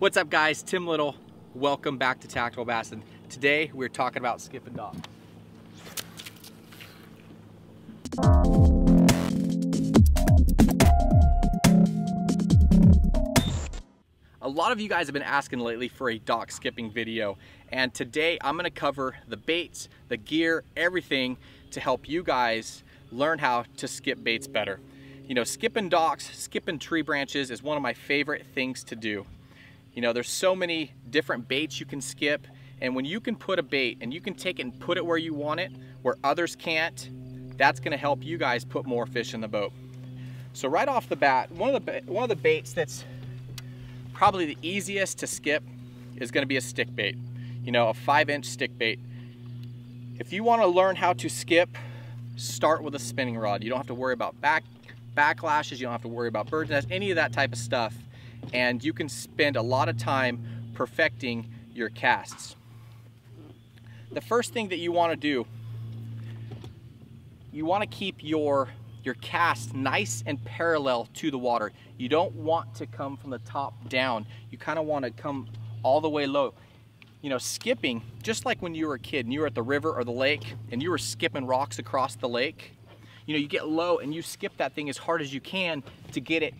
What's up guys, Tim Little. Welcome back to Tactical Bassin. Today we're talking about skip and dock. A lot of you guys have been asking lately for a dock skipping video, and today I'm gonna cover the baits, the gear, everything to help you guys learn how to skip baits better. You know, skipping docks, skipping tree branches is one of my favorite things to do. You know, there's so many different baits you can skip, and when you can put a bait and you can take it and put it where you want it, where others can't, that's gonna help you guys put more fish in the boat. So right off the bat, one of the baits that's probably the easiest to skip is gonna be a stick bait. You know, a 5-inch stick bait. If you wanna learn how to skip, start with a spinning rod. You don't have to worry about backlashes, you don't have to worry about bird's nests, any of that type of stuff. And you can spend a lot of time perfecting your casts. The first thing that you want to do, you want to keep your cast nice and parallel to the water. You don't want to come from the top down. You kind of want to come all the way low. You know, skipping, just like when you were a kid and you were at the river or the lake and you were skipping rocks across the lake, you know, you get low and you skip that thing as hard as you can to get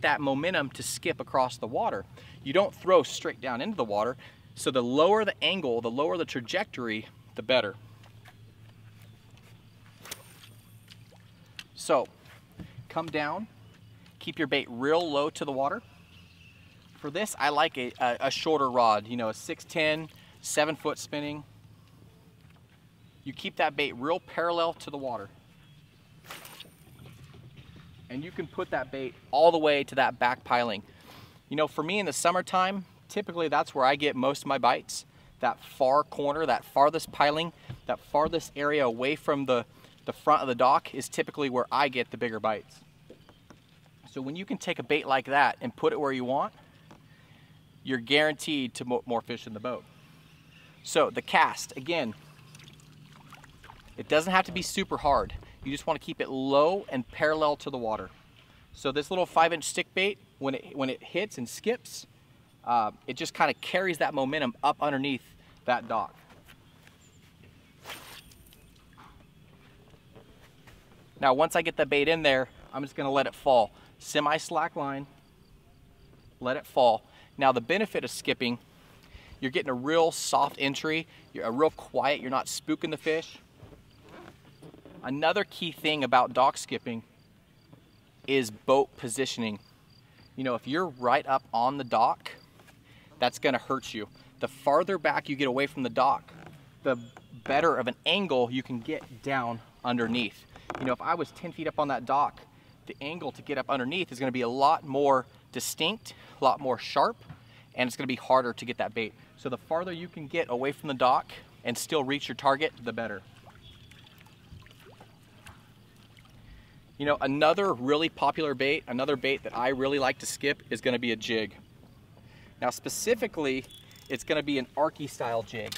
that momentum to skip across the water. You don't throw straight down into the water, so the lower the angle, the lower the trajectory, the better. So, come down, keep your bait real low to the water. For this, I like a shorter rod, you know, a 6'10", 7-foot spinning. You keep that bait real parallel to the water. And you can put that bait all the way to that back piling. You know, for me in the summertime, typically that's where I get most of my bites, that far corner, that farthest piling, that farthest area away from the front of the dock is typically where I get the bigger bites. So when you can take a bait like that and put it where you want, you're guaranteed to put more fish in the boat. So the cast, again, it doesn't have to be super hard. You just want to keep it low and parallel to the water. So this little 5-inch stick bait, when it hits and skips, it just kind of carries that momentum up underneath that dock. Now once I get the bait in there, I'm just going to let it fall. Semi-slack line, let it fall. Now the benefit of skipping, you're getting a real soft entry, you're a real quiet, you're not spooking the fish. Another key thing about dock skipping is boat positioning. You know, if you're right up on the dock, that's gonna hurt you. The farther back you get away from the dock, the better of an angle you can get down underneath. You know, if I was 10 feet up on that dock, the angle to get up underneath is gonna be a lot more distinct, a lot more sharp, and it's gonna be harder to get that bait. So the farther you can get away from the dock and still reach your target, the better. You know, another really popular bait, another bait that I really like to skip is gonna be a jig. Now specifically, it's gonna be an Arky style jig.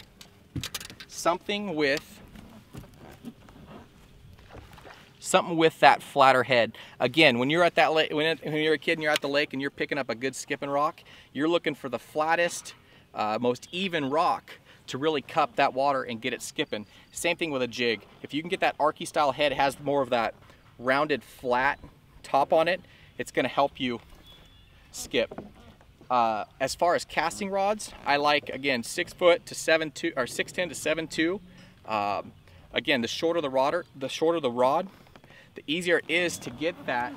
Something with that flatter head. Again, when you're at that lake, when you're a kid and you're at the lake and you're picking up a good skipping rock, you're looking for the flattest, most even rock to really cup that water and get it skipping. Same thing with a jig. If you can get that Arky style head, it has more of that rounded flat top on it, it's gonna help you skip. As far as casting rods, I like, again, 6'10" to 7'2", or 6'10" to 7'2". Again, the shorter the rod, the easier it is to get that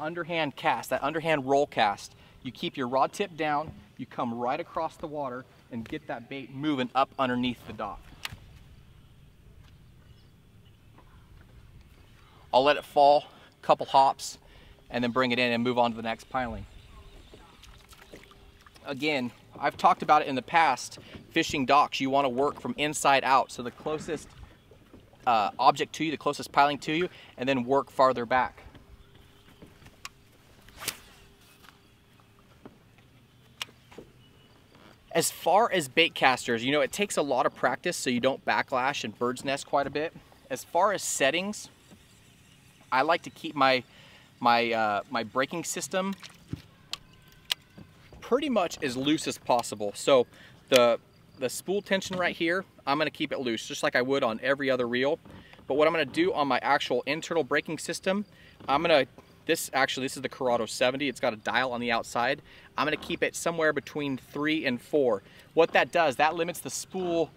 underhand cast, that underhand roll cast. You keep your rod tip down, you come right across the water and get that bait moving up underneath the dock. I'll let it fall, couple hops, and then bring it in and move on to the next piling. Again, I've talked about it in the past, fishing docks, you want to work from inside out. So the closest object to you, the closest piling to you, and then work farther back. As far as bait casters, you know, it takes a lot of practice so you don't backlash and bird's nest quite a bit. As far as settings, I like to keep my my, my braking system pretty much as loose as possible. So the spool tension right here, I'm gonna keep it loose, just like I would on every other reel. But what I'm gonna do on my actual internal braking system, I'm gonna, this is the Curado 70, it's got a dial on the outside. I'm gonna keep it somewhere between 3 and 4. What that does, that limits the spool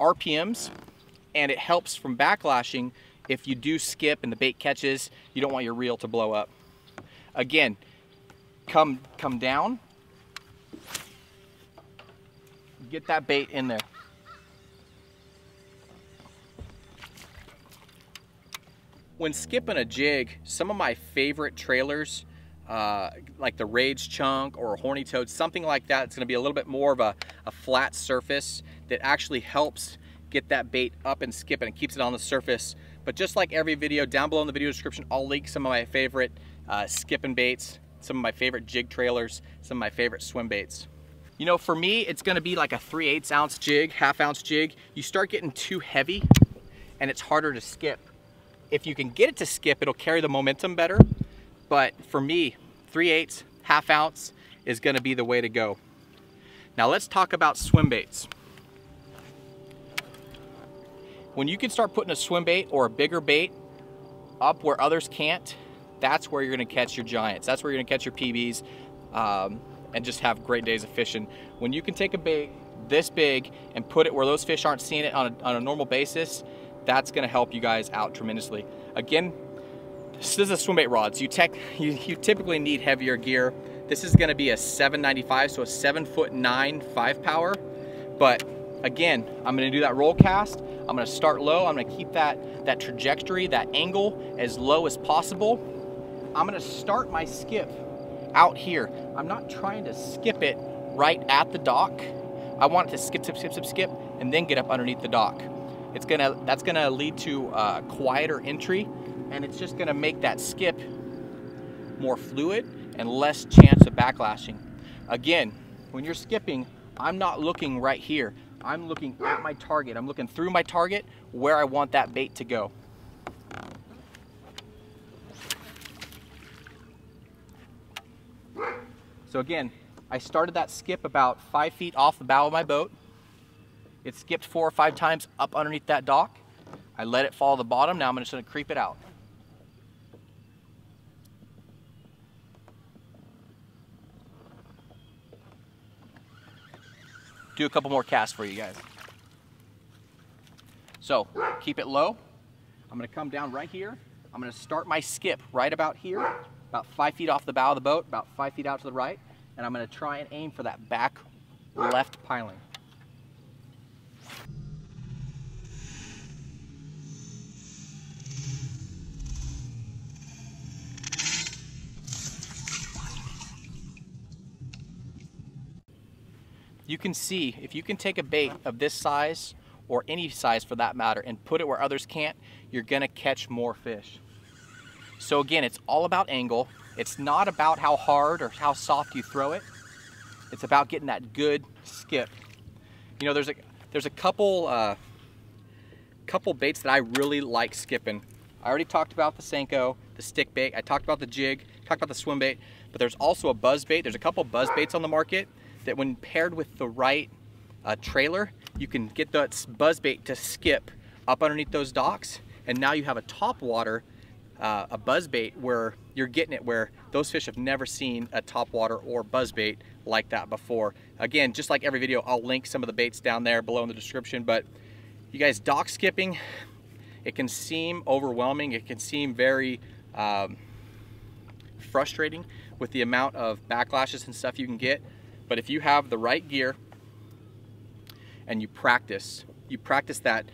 RPMs, and it helps from backlashing. If you do skip and the bait catches, you don't want your reel to blow up. Again, come down, get that bait in there. When skipping a jig, some of my favorite trailers, like the Rage Chunk or Horny Toad, something like that, it's gonna be a little bit more of a flat surface that actually helps get that bait up and skip it and keeps it on the surface. But just like every video, down below in the video description, I'll link some of my favorite skipping baits, some of my favorite jig trailers, some of my favorite swim baits. You know, for me, it's gonna be like a 3/8 ounce jig, half-ounce jig. You start getting too heavy and it's harder to skip. If you can get it to skip, it'll carry the momentum better. But for me, 3/8, half-ounce is gonna be the way to go. Now let's talk about swim baits. When you can start putting a swim bait or a bigger bait up where others can't, that's where you're gonna catch your giants. That's where you're gonna catch your PBs and just have great days of fishing. When you can take a bait this big and put it where those fish aren't seeing it on a normal basis, that's gonna help you guys out tremendously. Again, this is a swim bait rod, so you typically need heavier gear. This is gonna be a 795, so a 7'9", 5-power. But again, I'm gonna do that roll cast. I'm gonna start low. I'm gonna keep that trajectory, that angle as low as possible. I'm gonna start my skip out here. I'm not trying to skip it right at the dock. I want it to skip, skip, skip, skip, skip, and then get up underneath the dock. That's gonna lead to a quieter entry, and it's just gonna make that skip more fluid and less chance of backlashing. Again, when you're skipping, I'm not looking right here. I'm looking at my target. I'm looking through my target where I want that bait to go. So again, I started that skip about 5 feet off the bow of my boat. It skipped 4 or 5 times up underneath that dock. I let it fall to the bottom. Now I'm just gonna creep it out. Do a couple more casts for you guys. So keep it low. I'm gonna come down right here. I'm gonna start my skip right about here, about 5 feet off the bow of the boat, about 5 feet out to the right, and I'm gonna try and aim for that back left piling. You can see, if you can take a bait of this size, or any size for that matter, and put it where others can't, you're gonna catch more fish. So again, it's all about angle. It's not about how hard or how soft you throw it. It's about getting that good skip. You know, there's a couple baits that I really like skipping. I already talked about the Senko, the stick bait. I talked about the jig, talked about the swim bait, but there's also a buzz bait. There's a couple buzz baits on the market that when paired with the right trailer, you can get that buzz bait to skip up underneath those docks, and now you have a top water, a buzz bait where you're getting it where those fish have never seen a top water or buzz bait like that before. Again, just like every video, I'll link some of the baits down there below in the description. But you guys, dock skipping, it can seem overwhelming. It can seem very frustrating with the amount of backlashes and stuff you can get. But if you have the right gear and you practice that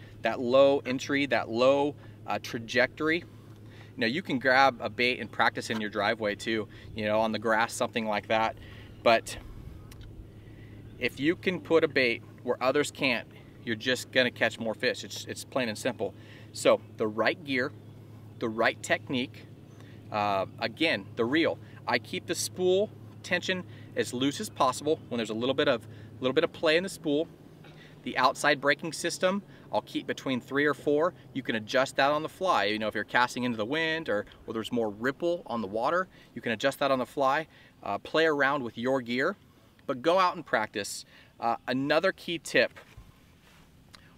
low entry, that low trajectory, you know, you can grab a bait and practice in your driveway too, you know, on the grass, something like that. But if you can put a bait where others can't, you're just gonna catch more fish. It's plain and simple. So the right gear, the right technique, again, the reel. I keep the spool tension as loose as possible. When there's a little bit of play in the spool, the outside braking system, I'll keep between 3 or 4. You can adjust that on the fly. You know, if you're casting into the wind or there's more ripple on the water, you can adjust that on the fly. Play around with your gear, but go out and practice. Another key tip,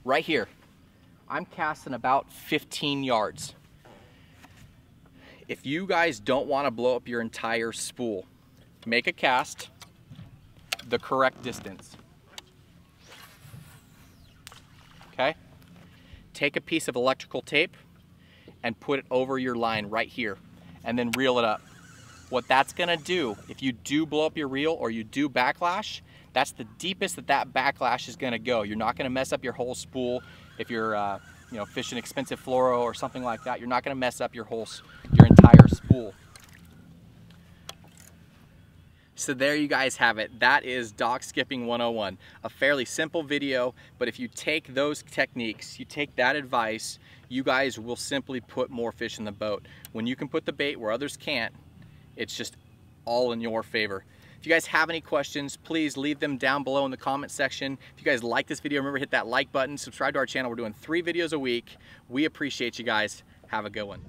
right here, I'm casting about 15 yards. If you guys don't want to blow up your entire spool, make a cast the correct distance. Okay? Take a piece of electrical tape and put it over your line right here and then reel it up. What that's gonna do, if you do blow up your reel or you do backlash, that's the deepest that that backlash is gonna go. You're not gonna mess up your whole spool. If you're you know, fishing expensive fluoro or something like that, you're not gonna mess up your whole, your entire spool. So there you guys have it. That is Dock Skipping 101. A fairly simple video, but if you take those techniques, you take that advice, you guys will simply put more fish in the boat. When you can put the bait where others can't, it's just all in your favor. If you guys have any questions, please leave them down below in the comment section. If you guys like this video, remember to hit that like button, subscribe to our channel. We're doing 3 videos a week. We appreciate you guys. Have a good one.